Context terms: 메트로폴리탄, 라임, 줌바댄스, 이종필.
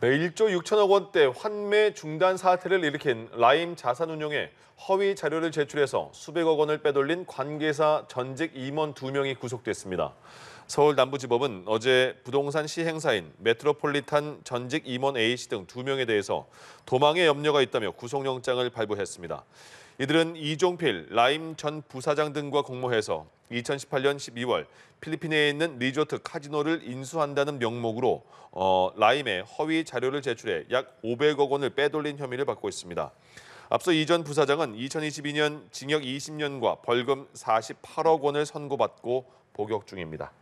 1조 6천억 원대 환매 중단 사태를 일으킨 라임 자산운용에 허위 자료를 제출해서 수백억 원을 빼돌린 관계사 전직 임원 2명이 구속됐습니다. 서울 남부지법은 어제 부동산 시행사인 메트로폴리탄 전직 임원 A씨 등 2명에 대해서 도망의 염려가 있다며 구속영장을 발부했습니다. 이들은 이종필, 라임 전 부사장 등과 공모해서 2018년 12월 필리핀에 있는 리조트 카지노를 인수한다는 명목으로 라임에 허위 자료를 제출해 약 500억 원을 빼돌린 혐의를 받고 있습니다. 앞서 이 전 부사장은 2022년 징역 20년과 벌금 48억 원을 선고받고 복역 중입니다.